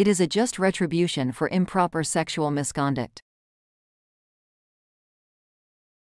It is a just retribution for improper sexual misconduct.